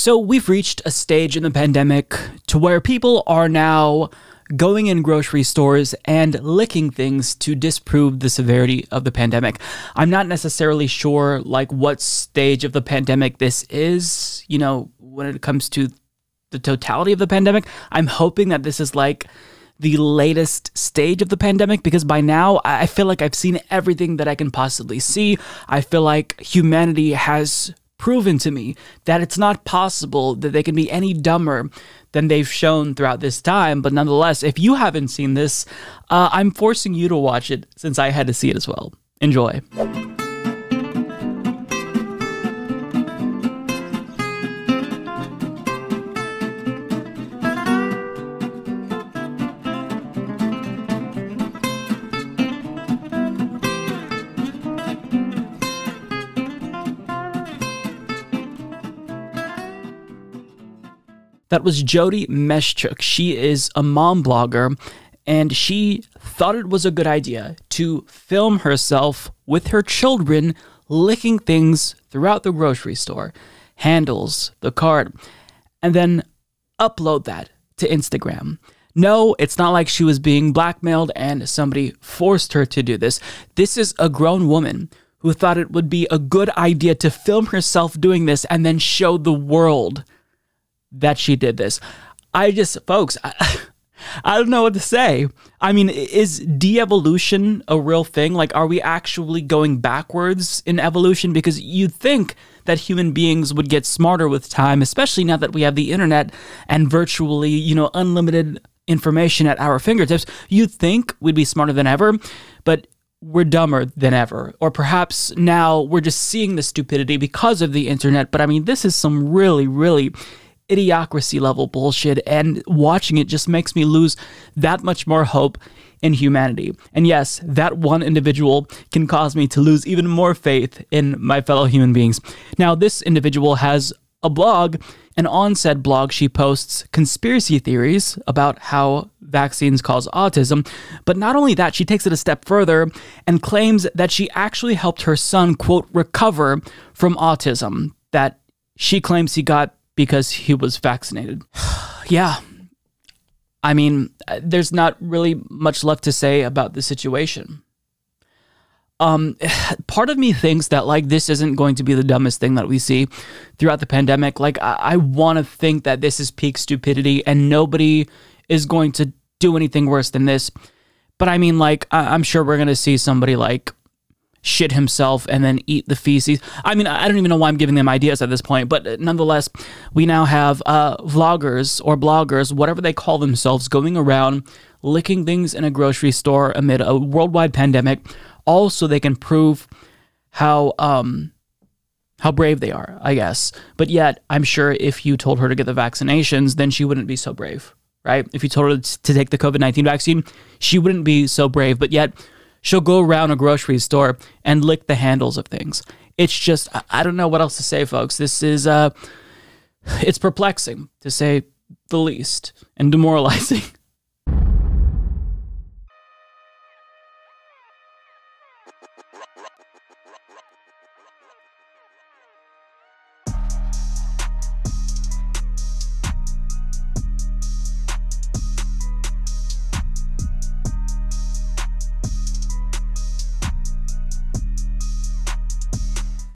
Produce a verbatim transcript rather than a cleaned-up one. So we've reached a stage in the pandemic to where people are now going in grocery stores and licking things to disprove the severity of the pandemic. I'm not necessarily sure like what stage of the pandemic this is, you know, when it comes to the totality of the pandemic. I'm hoping that this is like the latest stage of the pandemic, because by now I feel like I've seen everything that I can possibly see. I feel like humanity has proven to me that it's not possible that they can be any dumber than they've shown throughout this time. But nonetheless, if you haven't seen this, uh, I'm forcing you to watch it since I had to see it as well. Enjoy. That was Jodie Meschuk. She is a mom blogger, and she thought it was a good idea to film herself with her children licking things throughout the grocery store, handles, the cart, and then upload that to Instagram. No, it's not like she was being blackmailed and somebody forced her to do this. This is a grown woman who thought it would be a good idea to film herself doing this and then show the world that she did this. I just, folks, I, I don't know what to say. I mean, is de-evolution a real thing? Like, are we actually going backwards in evolution? Because you'd think that human beings would get smarter with time, especially now that we have the internet and virtually, you know, unlimited information at our fingertips. You'd think we'd be smarter than ever, but we're dumber than ever. Or perhaps now we're just seeing the stupidity because of the internet. But I mean, this is some really, really idiocracy level bullshit, and watching it just makes me lose that much more hope in humanity. And yes, that one individual can cause me to lose even more faith in my fellow human beings. Now, this individual has a blog, and on said blog she posts conspiracy theories about how vaccines cause autism. But not only that, she takes it a step further and claims that she actually helped her son, quote, recover from autism that she claims he got because he was vaccinated. Yeah. I mean, there's not really much left to say about the situation. Um, part of me thinks that, like, this isn't going to be the dumbest thing that we see throughout the pandemic. Like, I, I want to think that this is peak stupidity and nobody is going to do anything worse than this. But I mean, like, I I'm sure we're going to see somebody, like, shit himself and then eat the feces. I mean, I don't even know why I'm giving them ideas at this point, but nonetheless, we now have uh, vloggers or bloggers, whatever they call themselves, going around licking things in a grocery store amid a worldwide pandemic, all so they can prove how um, how brave they are, I guess. But yet, I'm sure if you told her to get the vaccinations, then she wouldn't be so brave, right? If you told her to take the COVID nineteen vaccine, she wouldn't be so brave, but yet she'll go around a grocery store and lick the handles of things. It's just, I don't know what else to say, folks. This is, uh, it's perplexing, to say the least, and demoralizing.